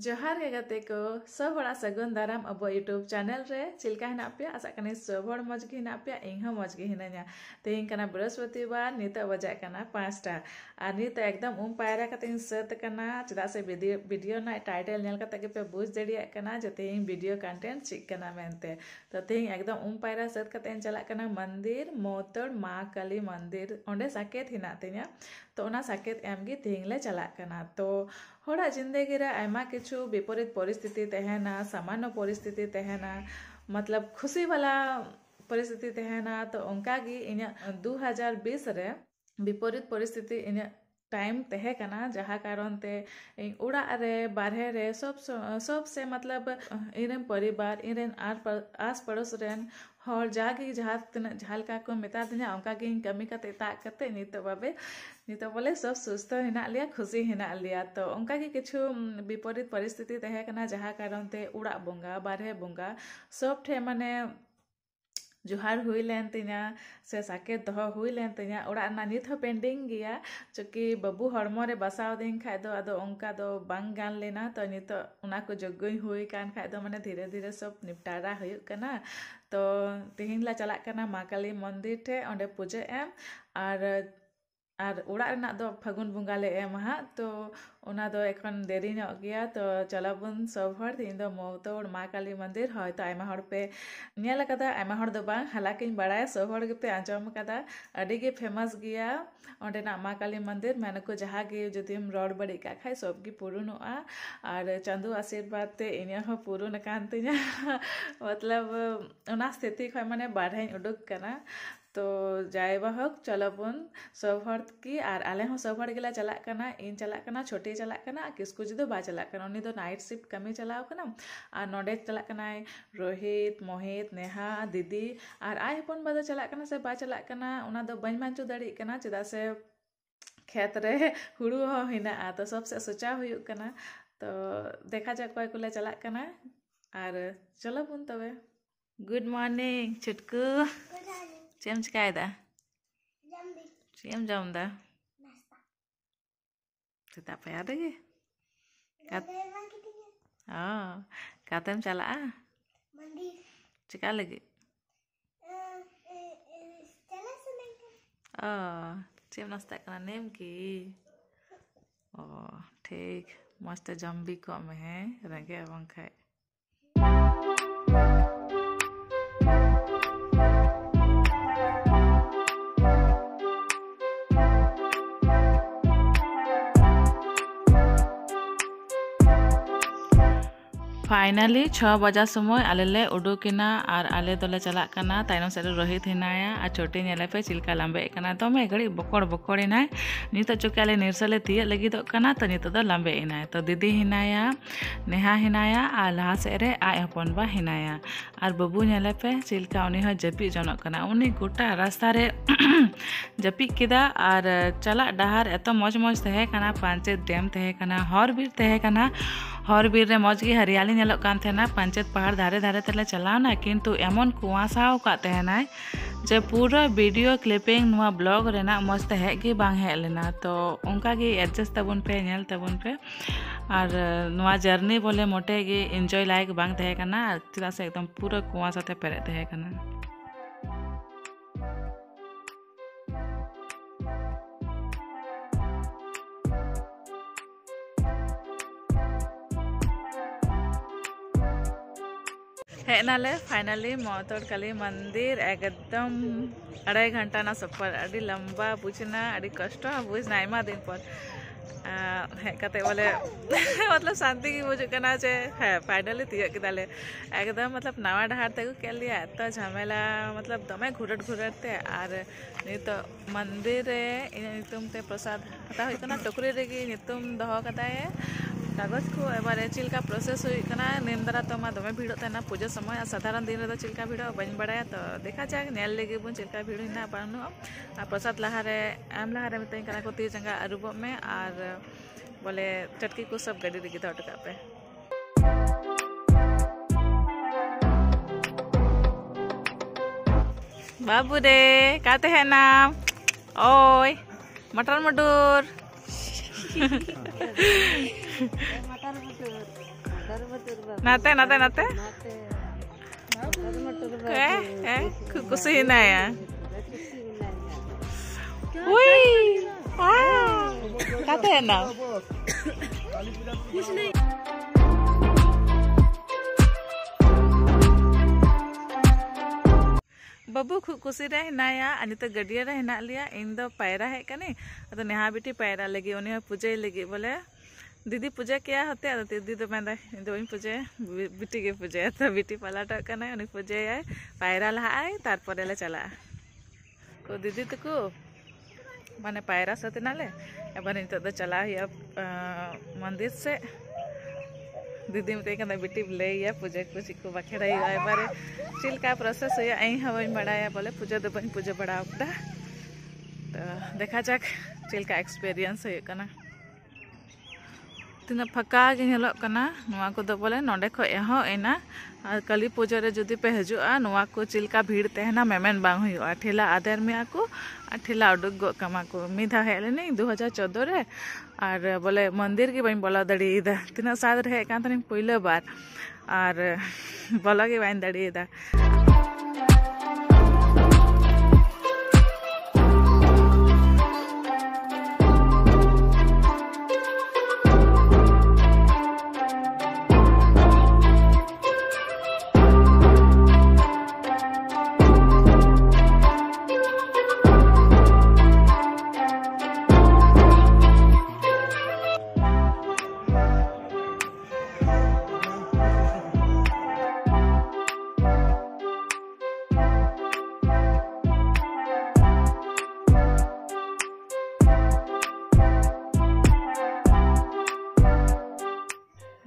जोहार के गते को सब बड़ा सगुन दाराम अब यूट्यूब चैनल रे चिलका हेना पे आशा कने सब बड़ मज गे हेना पे इंग मज गे हेनाया तेहिं कना बृहस्पतिवार नित बजाय कना 5टा आर नित एकदम पायरा कते सत कना चदा से वीडियो ना टाइटल नेल कते पे बुझ दड़िया कना जते इन वीडियो कंटेंट चिक कना मेनते तो तेहिं एकदम पायरा सत कते चला कना मंदिर मौतड़ माँ काली मंदिर ओंडे साकेत हेना तेया तो ओना साकेत एम गे तेहिं ले चला कना तो होड़ा जिंदगी रे आयमा किछु विपरीत परिस्थिति तहना सामान्य परिस्थिति तहना मतलब खुशी वाला परिस्थिति तहना तो उनका गी इन 2020 रे विपरीत परिस्थिति इन टाइम तहे कना जहाँ कारण ते उड़ा रे बारहे रे सब से मतलब इरेन परिवार इरेन आस पड़ोस रेन और जागे जहाँ तीन जहाँ को मेता दिन उनका कमी कते ताक कते नित बोले सब सुस्थ हेना लिया खुशी हेना लिया तो उनका किछु विपरीत परिस्थिति तहे कना जहाँ कारण ते उड़ा बंगा बारहे बंगा सब ठे माने जोहार हुई लेन तीना से साकेत दह हुई लेन तीना उड़ा ना नित हो पेंडिंग गया चूँकि बाबू हड़मो रे बसाव दिन खाय दो आदो उनका दो बांग गान लेना तो नित उना को जग्गई हुई कान खाय दो माने धीरे धीरे सब निपटारा हुयुग कना तो तेहिन ला चला कना माँ काली मंदिर ठे ओंडे पूजा एम आर उड़ा रेना दो फागुन बंगा ले एम हा तो उना दो एखन देरी ना गया तो चला बन सब हर तीन दो मौतोड़ माँ काली मंदिर है तो आयमा हर पे नियल कदा आयमा हर दो बांग हालांकि बड़ा सब हर पे आंचम कदा अड़ी के फेमस गया और ना माँ काली मंदिर मैंने को जहाँ गई जदि रोड बड़ी का खाई सब की पूर्ण हुआ और चंदू आशीर्वाद ते इन हो पूर्ण कान तीना मतलब उना स्थिति खाई मैंने बाढ़ उडुक करना तो जाए बहक चलो बन सब हर की और आले हों सब हर गला चला करना इन चला करना छोटे चला करना किसको जी दो बा चला करना उन्हीं दो नाइट शिफ्ट कमी चलाओ करना और नोडे चला करना है रोहित मोहित नेहा दीदी और आए अपन बदो चला करना से बा चला करना उन्हें दो बन मानचो दड़ी करना चिदा से खेत रे हुड़ू हो हिना आ तो सबसे सोचा हुई करना तो देखा जाए कोई कुल चला करना और चलो बन तब गुड मॉर्निंग छुटकू चेम चिकायदा चेम जमदा सेता पया दगे हाँ कातेम चला मंदिर चिका लगे चला सुनेंगे चेम नाश्ता करना नेम की ओ ठीक मस्त जम्बी कम है रंगे वंग खाए फाइनली 6 बजा समय आलेले उडुकिना और आले दोले चला करना तायनम से रोहित हेनाया और छोटे नेले पे चिलका लांबे करना तो मैं घड़ी बकड़ बकड़ हेनाय नित चुके आले निरसले तीय लगिद करना तो नित दो लांबे हेनाय तो दीदी हेनाया नेहा हेनाया और लहा से रे आय हपन बा हेनाया और बाबू नेले पे चिलका उनी हो जपी जनक करना उनी गोटा रास्ता रे जपी केदा और चला डहार एतो मज मज तहे करना पांचे डैम तहे करना हरबीर तहे करना हरबीर रे मज गी हरियाली नेलो कान थेना पंचायत पहाड़ धारे धारे तले चलावना किंतु एमन कुआसाव का तहनाय जे पूरा वीडियो क्लिपिंग नुआ ब्लॉग रेना मस्त है कि बांग है लेना तो उनका की एडजस्ट तबुन पे नेल तबुन पे और नुआ जर्नी बोले मोटे की एंजॉय लायक बांग तहे करना चिदा से एकदम पूरा कुआसा ते पेरे तहे करना है ना ले फाइनली मौतोड़ काली मंदिर एकदम 2.5 घंटा ना सफर अड़ी लंबा बुझना अड़ी कष्ट बुझना आयमा दिन पर है कते बोले मतलब शांति की बुझ करना है फाइनली तीय किदाले एकदम मतलब नवा डहार तक के लिया तो झमेला मतलब दमे घुरट घुरटते और नहीं तो मंदिर नितुम ते प्रसाद हता हो इतना टोकरी रेगी नितुम दह कताए कागज को एबारे चिलका प्रोसेस हुई कना नेमदरा तो मा दमे भीड़ तना पूजा समय साधारण दिन रे चिलका भीड़ बन बड़ाया तो देखा जाए नेल लेगे बन चिलका भीड़ ना पानु आ प्रसाद लहारे आम लहारे में तई कना को ती जंगा अरुब में और बोले चटकी को सब गड़ी रेगी तटका पे बाबू रे काते है नाम ओय मटर मडूर मटर मटर नाते नाते नाते खुशी हिनाया नाते है ना कुछ नहीं। बाबू खूब खुशी रे हेनाया नित गडिया रे हेना लिया इन दो पायरा है कने तो नेहा बेटी पायरा लगी उन्हें पूजा लगी बोले दीदी पूजा क्या होते है दीदी तो मैं इन पूजा बेटी के पूजा तो बेटी पालाटा कने उन्हें पूजा है पायरा लहाए तारपरे ले चला को दीदी तक माने पायरा साथ नाले एबार नित चला हिया मंदिर से दीदी मते कहना बेटी ले या पूजा को चिको बखेड़ा आए बारे चिल का प्रोसेस है आई हवाई बढ़ाया बोले पूजा तो बन पूजा बड़ा अपना तो देखा जाक चिल का एक्सपीरियंस है कना तना फका गे हेलो कना नवा को तो बोले नडे ख एहो एना काली पूजा रे जदी पे हजुआ नवा को चिल का भीड़ तेना मेमेन बांग होआ ठेला आधार में आको ठेला उडुग गो कमा को मिधा हेले नहीं 2014 रे और बोले मंदिर के बन बोला दड़ी दा तना साद रहे कान तने पहले बार और बोला के बन दड़ी दा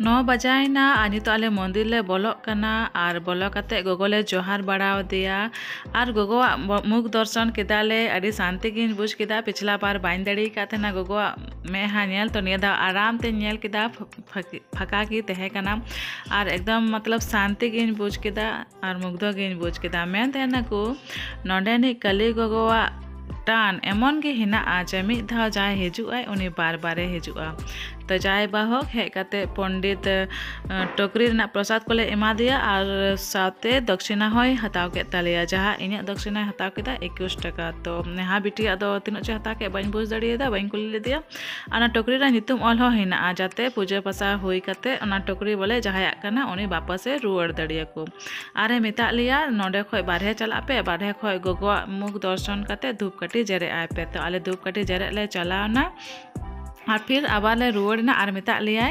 नौ बजायना और नित आले मंदिर ले बोलोग कना और बोलो कते गोगोले जोहार बढ़ाव दिया और गोगो मुख दर्शन केदाले अड़ी शांति गिन बुझ केदा पिछला बार बाइन दड़ी का थे ना गोगो मैं हानियल तो नियदा आराम ते नियल केदा फका की तह कना और एकदम मतलब शांति गिन बुझ केदा और मुग्धो गिन बुझ केदा मैं तेना को नोडेनी कली गोगोवा टान एमन के हिना आज मिद धा जाए हेजुआ उन्हें बार बारे हेजुआ तो जाए बाहक हेज काते पंडित टोकरी ना प्रसाद को ले एमा दिया और साथे दक्षिणा होय हताव के तालेया जहां इने दक्षिणा हताव के दा 21 टका तो नेहा बिटी अदो तीनो चे हता के बन बुझ दड़ी दा बन कुली ले दिया आना टोकरी रा नितुम ऑल हो हिना आ जाते पूजा पासा होय काते ओना टोकरी बोले जहाया कना उनी वापस रुअर दड़िया को आरे मेता लिया नोडे खय बारहे चला पे बारहे खय गोगो मुख दर्शन काते धूप काटी जरे आय पे तो आले धूप काटी जरे ले चलाना और फिर आबार ले रुआड़ना और मेता लिया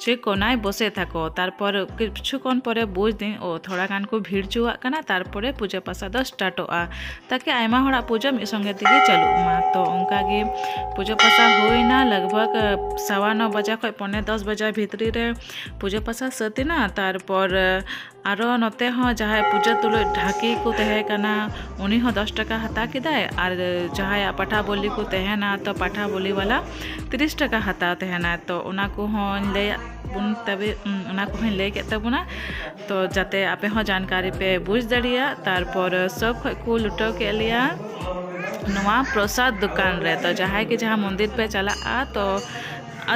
चे कोनाय बसे थाको तारपर किछुक्षण परे बुझ दिन ओ थोड़ा गान को भीड़ जुआ कना तारपरे पूजा पासा द स्टार्टोआ ताकि आयमा होड़ा पूजा मि संगे तिगे चालू मा तो उनका गे पूजा पासा होइना लगभग 9:15 बजे खय 9:45 बजे भीतरी रे पूजा पासा सतेना तारपर आरो नते ह जहाय पूजा तुलो ढाकी को तहे कना उनी ह 10 टका हता किदाय और जहाय पाठा बोली को तहे ना तो पाठा बोली वाला 30 टका हता तहे ना तो उना को हन ले बुन तबे उना को हन ले के तबुना तो जाते आपे ह जानकारी पे बुझ दड़िया तारपर सब को लुटो के लिया नवा प्रसाद दुकान रे तो जहाय के जहां मंदिर पे चला आ तो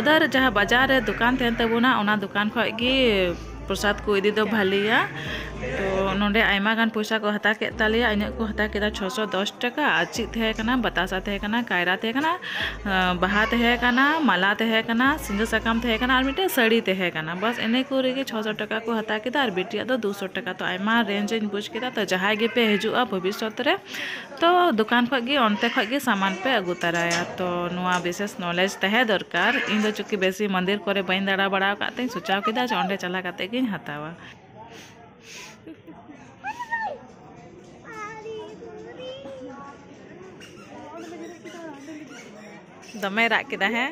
अदर जहां बाजार दुकान तहे तबुना उना दुकान ख के प्रसाद को इदी दो भलिया तो नोडे आयमा गान पैसा को हता के तालिया इने को हता के 610 टका आची थे कना बतासा थे कना कायरा थे कना बहा थे कना माला थे कना सिंदूर सकम थे कना और मिटे साड़ी थे कना बस इने को रे 600 टका को हता के तार बेटिया तो 200 टका तो आयमा रेंज इन बुझ के तो जहाय गे पे हेजु आ भविष्यत रे तो दुकान ख गे ओनते ख गे सामान पे अगु तराया तो नोआ विशेष नॉलेज तहे दरकार इन दो चुकी बेसी मंदिर करे बइन दड़ा बड़ा काते सोचाव के दा ओंडे चला काते गिन हतावा दमे राख के है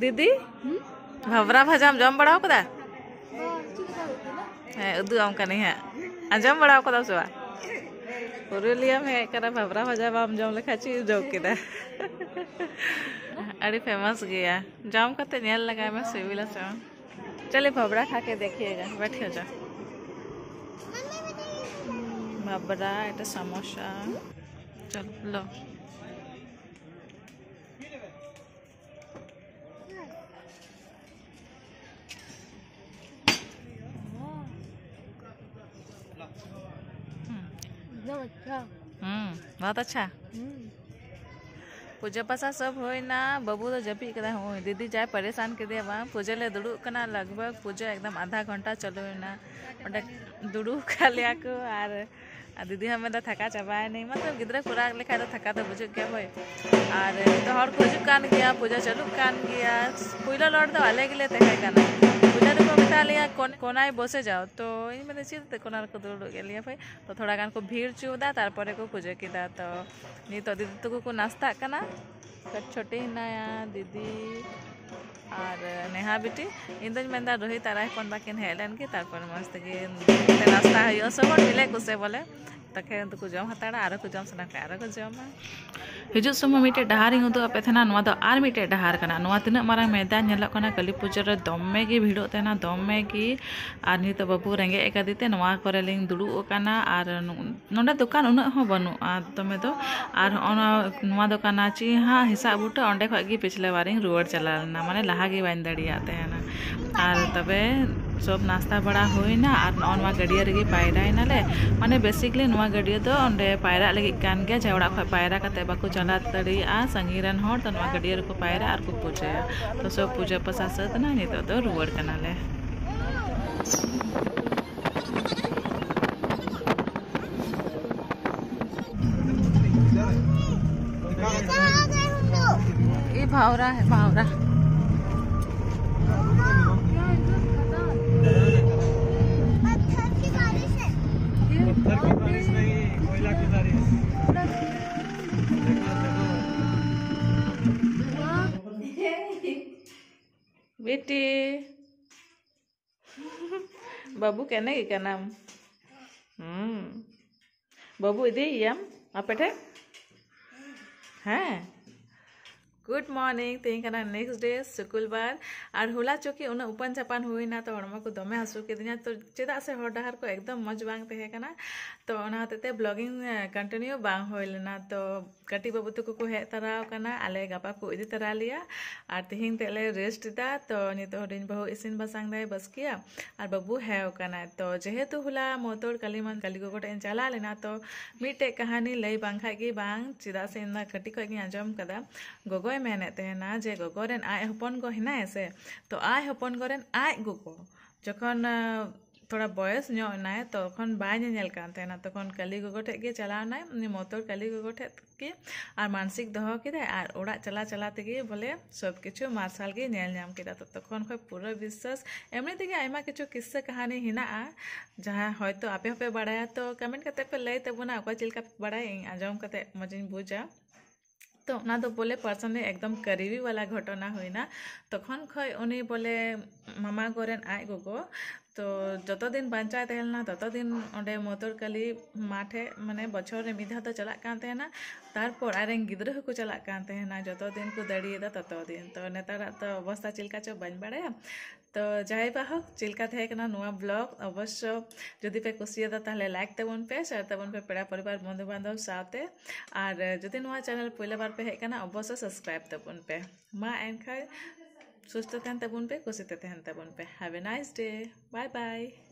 दीदी भवरा भाजा जम बड़ा कदा है उदू आम का नहीं है आजम बड़ा कदा सुआ पुरुलिया में करा भवरा भाजा बाम जम लेखा चीज जो के अरे फेमस गया जम का ते नेल लगाए में सिविल से चले भवरा खा के देखिएगा बैठिए जा भवरा एटा समोसा चलो लो अच्छा बहुत अच्छा पूजा पासा सब होना बाबू तो जपी कर दीदी जाए परेशान किदे बांग पूजा ले दुड़ुब कना लगभग पूजा एकदम आधा घंटा चलोना दुड़ुब कर लिया को और दीदी हमें तो थका चाबाए नहीं मतलब गिद्रा खुराक लेखा तो थका तो बुझुक गया भाई और तो हर खोजुक कान गया पूजा चलुक कान गया पुला लड़ तो अलग ले तक काना पूजा तो बिता लिया कोना बसे जाओ तो इन मैंने चीज कोना को दुड़ुब गया भाई तो थोड़ा गान को भीड़ चुदा तारपरे को पूजा किदा तो नहीं तो दीदी तक को नाश्ता करना छोटे हिनाया दीदी और नेहा बेटी इनद मेदा रोहित ताराय फोन बाकिन हेलन की तारपर मस्त के नाश्ता हो सब मिले कुसे बोले तखे उनको जम हताड़ा आरो को जम सना आरो को जमा हिजु समय मिटे डहारी उदो आपे थना नवा दो आर मिटे डहार कना नवा तिना मारा मैदान नेलक कना कली पूजा रे दम्मे की भीड़ो तेना दम्मे की आर नि तो बाबू रेंगे एकादिते नवा करे लिंग दुड़ु कना आर नोंडा दुकान उन हो बनु आ तमे दो आर नवा दुकान आची हां हिसाब बूटा ओंडे खगी पिछले बारिंग रोड चलाना माने लाहा के बाइन दड़िया तेना आर तबे सब नाश्ता बड़ा होना और नवा गड़िया रे पायराना ले माने बेसिकली नवा गड़िया तो ओंडे पायरा लगे कान गया जवड़ा खो पायरा कते बाको चला दड़िया संगी रन होर तो नवा गड़िया रे को पायरा और को पूजा तो सब पूजा पसा सतना नहीं तो रुवड़ कना ले ये भावरा है भावरा बेटी बाबू कहने की क्या नाम बाबू इधे ही हम आप बैठे हैं गुड मॉर्निंग तेई कना नेक्स्ट डे शुक्रवार और होला चौकी उन उपन चापान हुई ना तो हड़मा को दमे हसू किदीना तो चेदा से हड़ डहार को एकदम मज बांग तहे कना तो ओना हतेते ब्लॉगिंग कंटिन्यू बांग होइलना तो कटी बाबू तक को हे तराव कना आले गपा को इदि तरा लिया और तेहिं तेले रेस्ट दा तो नितो दिन बहु इसिन बसांग दाय बस किया और बाबू हे कना तो जेहेतु होला मोतोड़ काली मन काली गोगोट एन चला लेना तो मिटे कहानी लई बांखा की बांग चेदा से ना कटी को आजम कदा गोगो मेने तेना जे गोगोरेन आय हपन गो हिना से तो आय हपन गोरेन आय गोगो जखन थोड़ा बयस ना तखन बाय नेल कान तेना तखन काली गोगो ठे के चलावना उनी मोतोर काली गोगो ठे के आर मानसिक दहो किदा आर ओड़ा चला चला तेगे बोले सब किछु मार्शल के नेल नाम किदा तो तखन खय पूरा विश्वास एमने तेगे आयमा किछु किस्सा कहानी हिना जहां होयतो आपे होपे बड़ाया तो कमेंट करते पे लई तबुना को चिलका बड़ाई आजम करते मजिन बुझा तो ना तो बोले पर्सनली एकदम करीबी वाला घटना होना तखन खय उनी बोले मामा गोरेन आय गोगो तो जतो दिन बंचाय तहलना ततो दिन ओंडे मोतोड़ काली माठे माने बछर रे मिधा तो चला कान तेना तारपर आरें गिद्र को चला कान तेना जतो दिन को दड़िएदा ततो दिन तो नेतारा तो अवस्था चिलका चो बन बड़ाया तो जाय बाहक चिलका थे कना नवा ब्लॉग अवश्य जदि पे कुसिएदा ताहले लाइक तबन पे शेयर तबन पे पेड़ा परिवार बंधु बांधव साथे और जदि नवा चैनल पहले बार पे हे कना अवश्य सब्सक्राइब तबन पे मा एंड खाय सुस्त तबन पे कुछ तबन पे have a nice day bye bye.